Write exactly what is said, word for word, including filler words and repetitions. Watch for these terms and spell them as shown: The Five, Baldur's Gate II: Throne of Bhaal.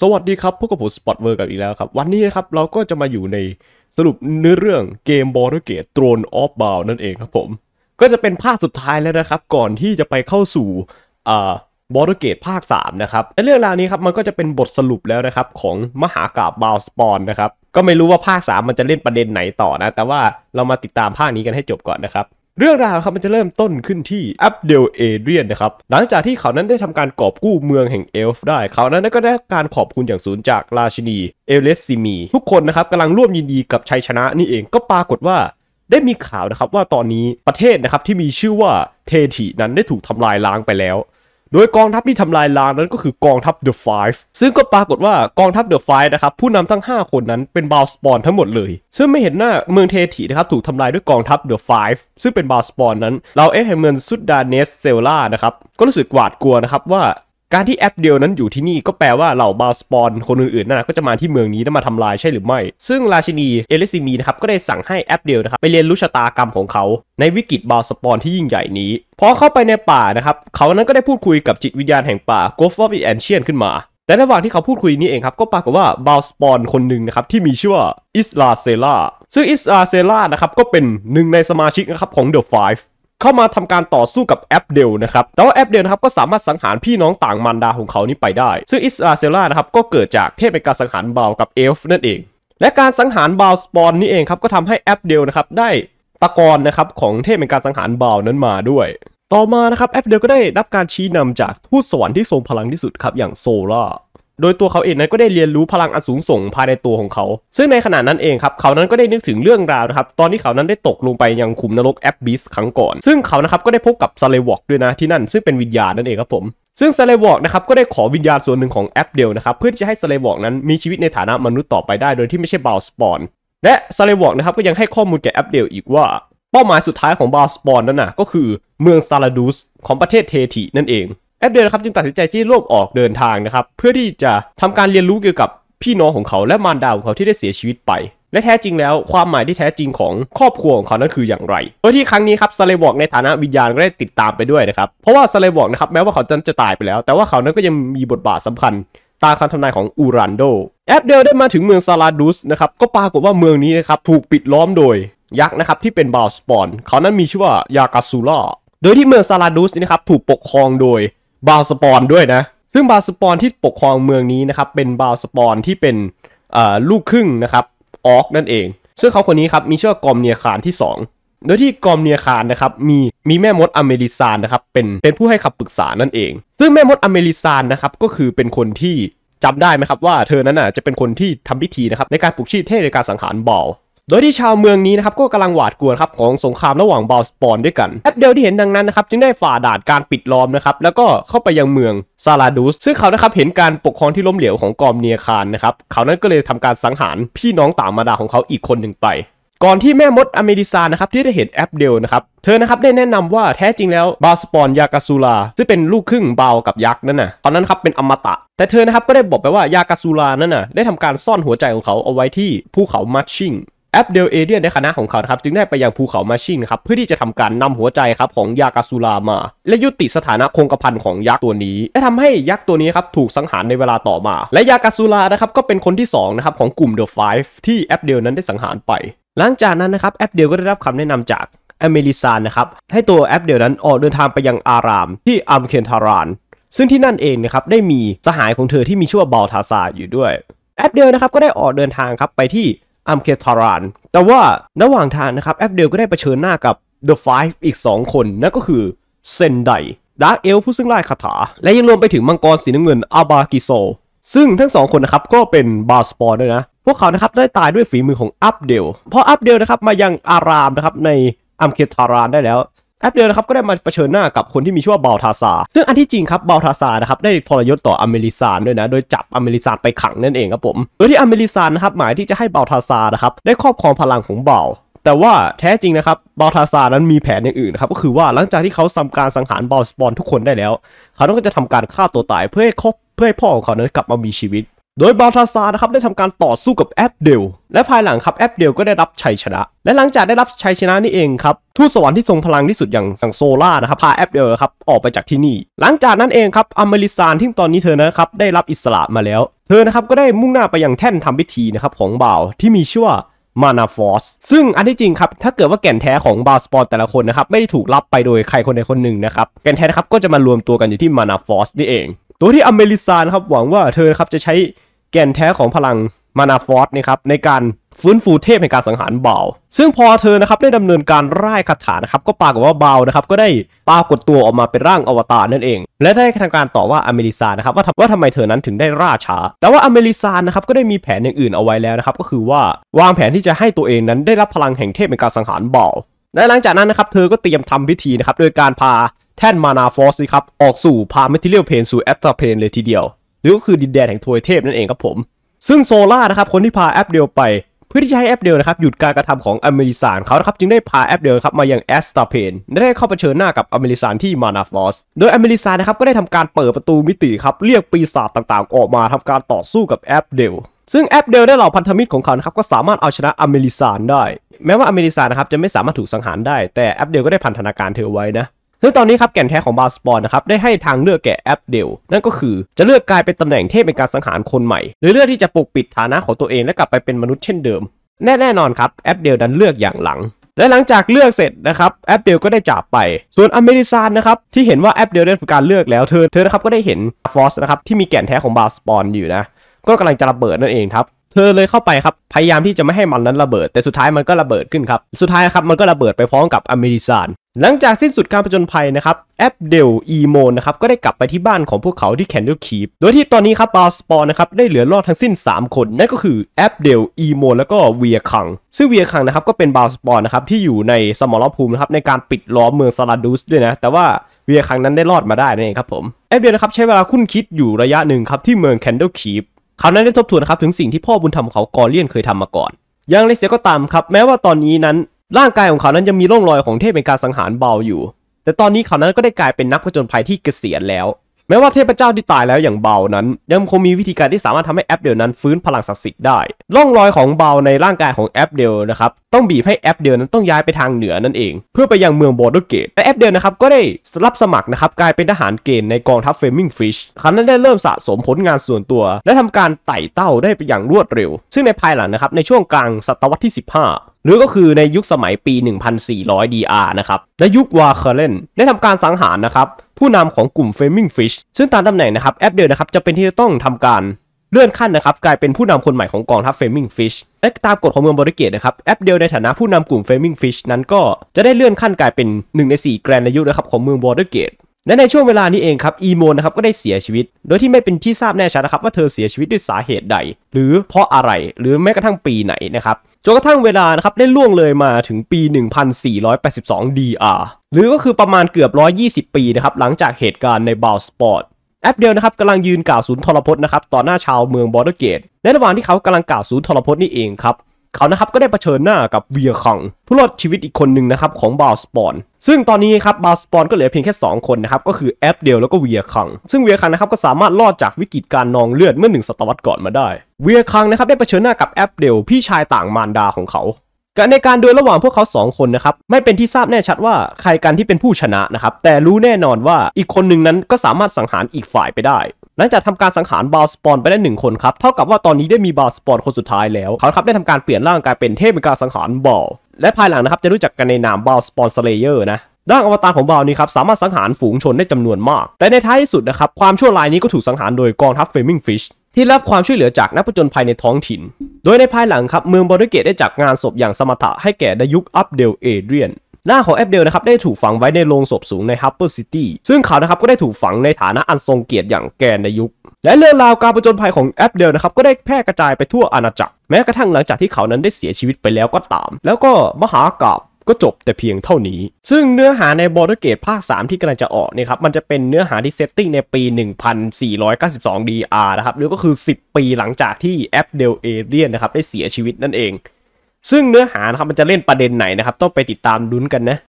สวัสดีครับพวกกับผมสปอตเวิร์กกับอีกแล้วครับวันนี้นะครับเราก็จะมาอยู่ในสรุปเนื้อเรื่องเกม Baldur's Gate Throne of Baldur's นั่นเองครับผมก็จะเป็นภาคสุดท้ายแล้วนะครับก่อนที่จะไปเข้าสู่อ่า Baldur's Gate ภาคสามนะครับในเรื่องราวนี้ครับมันก็จะเป็นบทสรุปแล้วนะครับของมหากาพย์ Baldur's นะครับก็ไม่รู้ว่าภาคสามมันจะเล่นประเด็นไหนต่อนะแต่ว่าเรามาติดตามภาคนี้กันให้จบก่อนนะครับเรื่องราวครับมันจะเริ่มต้นขึ้นที่อับเดลเอเดรียนนะครับหลังจากที่เขานั้นได้ทำการกอบกู้เมืองแห่งเอลฟ์ได้เขานั้นก็ได้การขอบคุณอย่างสูงจากราชินีเอเลสซิมีทุกคนนะครับกำลังร่วมยินดีกับชัยชนะนี่เองก็ปรากฏว่าได้มีข่าวนะครับว่าตอนนี้ประเทศนะครับที่มีชื่อว่าเทถินั้นได้ถูกทำลายล้างไปแล้วโดยกองทัพที่ทำลายล้างนั้นก็คือกองทัพ The Five ซึ่งก็ปรากฏว่ากองทัพ The Five นะครับผู้นำทั้งห้าคนนั้นเป็นบาวสปอนทั้งหมดเลยซึ่งไม่เห็นหน้าเมืองเทถินะครับถูกทำลายด้วยกองทัพ The Five ซึ่งเป็นบาวสปอนนั้นเราเอฟแห่งเมืองซุดดาเนสเซลล่านะครับก็รู้สึกหวาดกลัวนะครับว่าการที่แอปเดียวนั้นอยู่ที่นี่ก็แปลว่าเหล่าบาวสปอนคนอื่นๆน่ะก็จะมาที่เมืองนี้และมาทำลายใช่หรือไม่ซึ่งราชินีเอเลซิมีนะครับก็ได้สั่งให้แอปเดียวนะครับไปเรียนรู้ชะตากรรมของเขาในวิกฤตบาวสปอนที่ยิ่งใหญ่นี้พอเข้าไปในป่านะครับเขานั้นก็ได้พูดคุยกับจิตวิญญาณแห่งป่าโกฟอฟอีแอนเชียนขึ้นมาแต่ระหว่างที่เขาพูดคุยนี้เองครับก็ปรากฏว่าบาวสปอนคนหนึ่งนะครับที่มีชื่อว่าอิสลาเซล่าซึ่งอิสลาเซล่านะครับก็เป็นหนึ่งในสมาชิกนะครับของ The Fiveเข้ามาทำการต่อสู้กับแอปเดลนะครับแต่ว่าแอปเดลนะครับก็สามารถสังหารพี่น้องต่างมารดาของเขานี้ไปได้ซึ่งอิสราเซล่านะครับก็เกิดจากเทพเป็นการสังหารบาวกับเอลฟ์นั่นเองและการสังหารบาวสปอนนี่เองครับก็ทำให้แอปเดลนะครับได้ตะกอนนะครับของเทพเป็นการสังหารบาวนั้นมาด้วยต่อมานะครับแอปเดลก็ได้รับการชี้นำจากทูตสวรรค์ที่ทรงพลังที่สุดครับอย่างโซล่าโดยตัวเขาเองนั้นก็ได้เรียนรู้พลังอันสูงส่งภายในตัวของเขาซึ่งในขณะนั้นเองครับเขานั้นก็ได้นึกถึงเรื่องราวนะครับตอนที่เขานั้นได้ตกลงไปยังขุมนรกแอปบิสครั้งก่อนซึ่งเขานะครับก็ได้พบกับซาเลวอกด้วยนะที่นั่นซึ่งเป็นวิญญาณนั่นเองครับผมซึ่งซาเลวอกนะครับก็ได้ขอวิญญาณส่วนหนึ่งของแอปเดลนะครับเพื่อที่จะให้ซาเลวอกนั้นมีชีวิตในฐานะมนุษย์ต่อไปได้โดยที่ไม่ใช่บาวสปอนและซาเลวอกนะครับก็ยังให้ข้อมูลแก่แอปเดลอีกว่าเป้าหมายสุดท้ายของบาวสปอนนั้นนะก็คือเมืองซาลาดูสของประเทศเทถินั่นเองแอปเดลนะครับจึงตัดสินใจที่ร่วมออกเดินทางนะครับเพื่อที่จะทำการเรียนรู้เกี่ยวกับพี่น้องของเขาและมารดาของเขาที่ได้เสียชีวิตไปและแท้จริงแล้วความหมายที่แท้จริงของครอบครัวของเขานั้นคืออย่างไรโดยที่ครั้งนี้ครับซาเลวอกในฐานะวิญญาณก็ได้ติดตามไปด้วยนะครับเพราะว่าซาเลวอกนะครับแม้ว่าเขาจะตายไปแล้วแต่ว่าเขานั้นก็ยังมีบทบาทสำคัญตามคำทำนายของอูรันโดแอปเดลได้มาถึงเมืองซาลาดูสนะครับก็ปรากฏว่าเมืองนี้นะครับถูกปิดล้อมโดยยักษ์นะครับที่เป็นบาวสปอนเขานั้นมีชื่อว่ายากาซูล่าโดยที่เมืองซาลาดูสนะครับถูกปกครองโดยบาวสปอนด้วยนะซึ่งบาวสปอนที่ปกครองเมืองนี้นะครับเป็นบาวสปอนที่เป็นลูกครึ่งนะครับออกนั่นเองซึ่งเขาคนนี้ครับมีชื่อว่ากอมเนียคารที่สองโดยที่กอมเนียคารนะครับมีมีแม่มดอเมริซานนะครับเป็นเป็นผู้ให้คำปรึกษานั่นเองซึ่งแม่มดอเมริซานนะครับก็คือเป็นคนที่จำได้ไหมครับว่าเธอนั้นน่ะจะเป็นคนที่ทำพิธีนะครับในการปลุกชีพเทพในการสังหารบาวโดยที่ชาวเมืองนี้นะครับก็กำลังหวาดกลัวครับของสงครามระหว่างบาวสปอนด้วยกันแอปเดลที่เห็นดังนั้นนะครับจึงได้ฝ่าด่านการปิดล้อมนะครับแล้วก็เข้าไปยังเมืองซาลาดูสซึ่งเขานะครับเห็นการปกครองที่ล้มเหลวของกอมเนียคารนะครับเขานั้นก็เลยทำการสังหารพี่น้องต่างมารดาของเขาอีกคนหนึ่งไปก่อนที่แม่มดอเมริซานะครับที่ได้เห็นแอปเดลนะครับเธอนะครับได้แนะนำว่าแท้จริงแล้วบาวสปอนยากาซูลาซึ่งเป็นลูกครึ่งบาวกับยักษ์นั่นน่ะตอนนั้นครับเป็นอมตะแต่เธอนะครับก็ได้บอกไปว่ายากาซูลานั่นน่ะได้ทำการซ่อนหัวใจของเขาเอาไว้ที่ภูเขามัชชิงแอปเดลเอเดียนในคณะของเขาครับจึงได้ไปยังภูเขามาชิงครับเพื่อที่จะทำการนำหัวใจครับของยากาซูลามาและยุติสถานะคงกระพันของยักษ์ตัวนี้และทำให้ยักษ์ตัวนี้ครับถูกสังหารในเวลาต่อมาและยากาซูลานะครับก็เป็นคนที่สองนะครับของกลุ่ม The Five ที่แอปเดลนั้นได้สังหารไปหลังจากนั้นนะครับแอปเดลก็ได้รับคำแนะนำจากอเมริซานนะครับให้ตัวแอปเดลนั้นออกเดินทางไปยังอารามที่อัมเคนทารานซึ่งที่นั่นเองนะครับได้มีสหายของเธอที่มีชื่อว่าบาลทาซาอยู่ด้วยแอปเดลนะครับก็ได้ออกเดินทางครับไปที่อัมเคทารานแต่ว่าระหว่างทางนะครับแอปเดลก็ได้เผชิญหน้ากับ The Five อีกสองคนนั่นก็คือเซนไดดาร์กเอลฟ์ผู้ซึ่งไล่คาถาและยังรวมไปถึงมังกรสีน้ำเงินอาบากิโซซึ่งทั้งสองคนนะครับก็เป็นบาสปอร์ด้วยนะพวกเขานะครับได้ตายด้วยฝีมือของอัปเดลพออัปเดลนะครับมายังอารามนะครับในอัมเคทารานได้แล้วแอปเดลนะครับก็ได้มาเผชิญหน้ากับคนที่มีชื่อว่าบาลทาซาซึ่งอันที่จริงครับบาลทาซานะครับได้ทรยศต่ออเมริซานด้วยนะโดยจับอเมริซานไปขังนั่นเองครับผมโดยที่อเมริซานนะครับหมายที่จะให้บาลทาซานะครับได้ครอบครองพลังของบาลแต่ว่าแท้จริงนะครับบาลทาซานั้นมีแผนอย่างอื่นครับก็คือว่าหลังจากที่เขาทำการสังหารบาลสปอนทุกคนได้แล้วเขาต้องจะทำการฆ่าตัวตายเพื่อให้ครอบเพื่อให้พ่อของเขานั้นกลับมามีชีวิต โดยบาลทาซาร์นะครับได้ทำการต่อสู้กับแอปเดลและภายหลังครับแอปเดลก็ได้รับชัยชนะและหลังจากได้รับชัยชนะนี่เองครับทูตสวรรค์ที่ทรงพลังที่สุดอย่างสังโซล่านะครับพาแอปเดลครับออกไปจากที่นี่หลังจากนั้นเองครับอเมริซานที่ตอนนี้เธอนะครับได้รับอิสระมาแล้วเธอนะครับก็ได้มุ่งหน้าไปยังแท่นทำพิธีนะครับของบ่าวที่มีชื่อว่ามานาฟอสซึ่งอันที่จริงครับถ้าเกิดว่าแก่นแท้ของบาสปอร์แต่ละคนนะครับไม่ได้ถูกลับไปโดยใครคนใดคนหนึ่งนะครับแก่นแท้นะครับก็จะมารวมตัวกันอยู่ที่มานาฟอสนี่เองตัวที่อเมริซานครับหวังว่าเธอครับจะใช้แก่นแท้ของพลังมานาฟอสนะครับในการฟื้นฟูเทพแห่งการสังหารบาวซึ่งพอเธอนะครับได้ดำเนินการร่ายคาถานะครับก็ปรากฏว่าบาวนะครับก็ได้ปรากฏตัวออกมาเป็นร่างอวตารนั่นเองและได้ทำการต่อว่าอเมริซานะครับว่าว่าทำไมเธอนั้นถึงได้ร่าช้าแต่ว่าอเมริซานะครับก็ได้มีแผนอย่างอื่นเอาไว้แล้วนะครับก็คือว่าวางแผนที่จะให้ตัวเองนั้นได้รับพลังแห่งเทพแห่งการสังหารบาวและหลังจากนั้นนะครับเธอก็เตรียมทำพิธีนะครับโดยการพาแท่นมานาฟอสครับออกสู่พาเมทิเลียลเพนสู่แอตตาเพนเลยทีเดียวหรือก็คือดินแดนแห่งทวยเทพนั่นเองครับผมซึ่งโซล่านะครับคนที่พาแอปเดลไปเพื่อที่จะให้แอปเดลนะครับหยุดการกระทำของอเมริซานเขานะครับจึงได้พาแอปเดลครับมายังแอสตาเพนได้เข้าเผชิญหน้ากับอเมริซานที่มานาฟอสโดยอเมริซานนะครับก็ได้ทำการเปิดประตูมิติครับเรียกปีศาจต่างๆออกมาทำการต่อสู้กับแอปเดลซึ่งแอปเดลได้เหล่าพันธมิตรของเขาครับก็สามารถเอาชนะอเมริซานได้แม้ว่าอเมริซานนะครับจะไม่สามารถถูกสังหารได้แต่แอปเดลก็ได้พันธนาการเธอไว้นะซึ่งตอนนี้ครับแก่นแท้ของบาสปอนนะครับได้ให้ทางเลือกแก่แอปเดลนั่นก็คือจะเลือกกลายเป็นตำแหน่งเทพเป็นการสังหารคนใหม่หรือเลือกที่จะปกปิดฐานะของตัวเองและกลับไปเป็นมนุษย์เช่นเดิมแน่แน่นอนครับแอปเดลดันเลือกอย่างหลังและหลังจากเลือกเสร็จนะครับแอปเดลก็ได้จากไปส่วนอเมริซานนะครับที่เห็นว่าแอปเดลได้ทำการเลือกแล้วเธอเธอนะครับก็ได้เห็นฟอสนะครับที่มีแก่นแท้ของบาสปอนอยู่นะก็กำลังจะระเบิดนั่นเองครับเธอเลยเข้าไปครับพยายามที่จะไม่ให้มันนั้นระเบิดแต่สุดท้ายมันก็ระเบิดขึ้นครับสุดท้ายครับมันก็ระเบิดไปพร้อมกับอเมริซานหลังจากสิ้นสุดการผจญภัยนะครับแอปเดลอีโมนนะครับก็ได้กลับไปที่บ้านของพวกเขาที่แคนเดิลคีฟโดยที่ตอนนี้ครับบาสปอร์นะครับได้เหลือรอดทั้งสิ้นสามคนนั่นก็คือแอปเดลอีโมนแล้วก็เวียคังซึ่งเวียคังนะครับก็เป็นบาสปอร์นะครับที่อยู่ในสมรภูมินะครับในการปิดล้อมเมืองซาราดูสด้วยนะแต่ว่าเวียคังนั้นได้รอดมาได้นั่นเองครับผมแอปเดลนะครับใช้เวลาคุ้นคิดอยู่ระยะหนึ่งครับที่เมืองแคนเดิลคีฟเขานั้นได้ทบทวนครับถึงสิ่งที่พ่อบุญธรรมเขากอเลียนเคยทำมาก่อนอย่างไรเสียก็ตามครับแม้ว่าตอนนี้นั้นร่างกายของเขานั้นยังมีร่องรอยของเทพเป็นการสังหารเบาอยู่แต่ตอนนี้เขานั้นก็ได้กลายเป็นนักผจญภัยที่เกษียณแล้วแม้ว่าเทพเจ้าที่ตายแล้วอย่างเบานั้นยังคงมีวิธีการที่สามารถทำให้แอปเดลนั้นฟื้นพลังศักดิ์สิทธิ์ได้ร่องรอยของเบาในร่างกายของแอปเดลนะครับต้องบีบให้แอปเดลนั้นต้องย้ายไปทางเหนือนั่นเองเพื่อไปยังเมืองบอร์ดเกตและแอปเดลนะครับก็ได้รับสมัครนะครับกลายเป็นทหารเกณฑ์ในกองทัพเฟมิงฟิชเขานั้นได้เริ่มสะสมผลงานส่วนตัวและทำการไต่เต้าได้ไปอย่างรวดเร็วซึ่งในภายหลังนะครับในช่วงกลางศตวรรษที่สิบห้าหรือก็คือในยุคสมัยปี หนึ่งพันสี่ร้อย ดี อาร์ นะครับและยุควาเคเลนได้ทำการสังหารนะครับผู้นำของกลุ่มเฟมิงฟิชซึ่งตามตำแหน่งนะครับแอปเดลนะครับจะเป็นที่ต้องทำการเลื่อนขั้นนะครับกลายเป็นผู้นำคนใหม่ของกองทัพเฟมิงฟิชและตามกฎของเมืองบริเกตนะครับแอปเดลในฐานะผู้นำกลุ่มเฟมิงฟิชนั้นก็จะได้เลื่อนขั้นกลายเป็นหนึ่งในสี่แกรนด์อายุนะครับของเมืองบริเกตและในช่วงเวลานี้เองครับอีโมนนะครับก็ได้เสียชีวิตโดยที่ไม่เป็นที่ทราบแน่ชัดนะครับว่าเธอเสียชีวิตด้วยสาเหตุใดหรือเพราะอะไรหรือแม้กระทั่งปีไหนนะครับจนกระทั่งเวลานะครับได้ล่วงเลยมาถึงปี หนึ่งพันสี่ร้อยแปดสิบสอง ดี อาร์ หรือก็คือประมาณเกือบหนึ่งร้อยยี่สิบปีนะครับหลังจากเหตุการณ์ในบาวสปอร์ตแอปเดลนะครับกำลังยืนกล่าวศูนย์ทรพจน์นะครับต่อหน้าชาวเมืองบอร์ดเกตในระหว่างที่เขากำลังกล่าวศูนย์ทรพจน์นี่เองครับเขานะครับก็ได้เผชิญหน้ากับเวียคังผู้รอดชีวิตอีกคนหนึ่งนะครับของบาสปอนซึ่งตอนนี้ครับบาสปอนก็เหลือเพียงแค่สองคนนะครับก็คือแอปเดลแล้วก็เวียคังซึ่งเวียคังนะครับก็สามารถรอดจากวิกฤตการนองเลือดเมื่อหนึ่งศตวรรษก่อนมาได้เวียคังนะครับได้เผชิญหน้ากับแอปเดลพี่ชายต่างมารดาของเขาในการดวลระหว่างพวกเขาสองคนนะครับไม่เป็นที่ทราบแน่ชัดว่าใครกันที่เป็นผู้ชนะนะครับแต่รู้แน่นอนว่าอีกคนหนึ่งนั้นก็สามารถสังหารอีกฝ่ายไปได้หลังจากทำการสังหารบาสปอนไปได้หนึ่งคนครับเท่ากับว่าตอนนี้ได้มีบาสปอนคนสุดท้ายแล้วเขาครับได้ทำการเปลี่ยนร่างกายเป็นเทพเป็นการสังหารบอลและภายหลังนะครับจะรู้จักกันในนามบาสปอนสเลเยอร์นะร่างอวตารของบาลนี้ครับสามารถสังหารฝูงชนได้จำนวนมากแต่ในท้ายที่สุดนะครับความชั่วร้ายนี้ก็ถูกสังหารโดยกองทัพเฟมิงฟิชที่รับความช่วยเหลือจากนักผจญภัยในท้องถิ่นโดยในภายหลังครับเมืองบอร์ดเกตได้จัดงานศพอย่างสมถะให้แก่ดยุคอัปเดลเอเดรียนหน้าของแอปเดลนะครับได้ถูกฝังไว้ในโรงศพสูงในฮับเปอร์ซิตี้ซึ่งเขานะครับก็ได้ถูกฝังในฐานะอันทรงเกียรติอย่างแกนในยุคและเรื่องราวการผจญภัยของแอปเดลนะครับก็ได้แพร่กระจายไปทั่วอาณาจักรแม้กระทั่งหลังจากที่เขานั้นได้เสียชีวิตไปแล้วก็ตามแล้วก็มหากาพย์ก็จบแต่เพียงเท่านี้ซึ่งเนื้อหาในบอร์ดเกตภาคสามที่กำลังจะออกเนี่ยครับมันจะเป็นเนื้อหาที่เซตติ้งในปีหนึ่งพันสี่ร้อยเก้าสิบสอง ดี อาร์ นะครับหรือก็คือสิบปีหลังจากที่แอปเดลเอเดรียนนะครับได้เสียชีวิตนั่นเองซึ่งเนื้อหานะครับมันจะเล่นประเด็นไหนนะครับต้องไปติดตามลุ้นกันนะ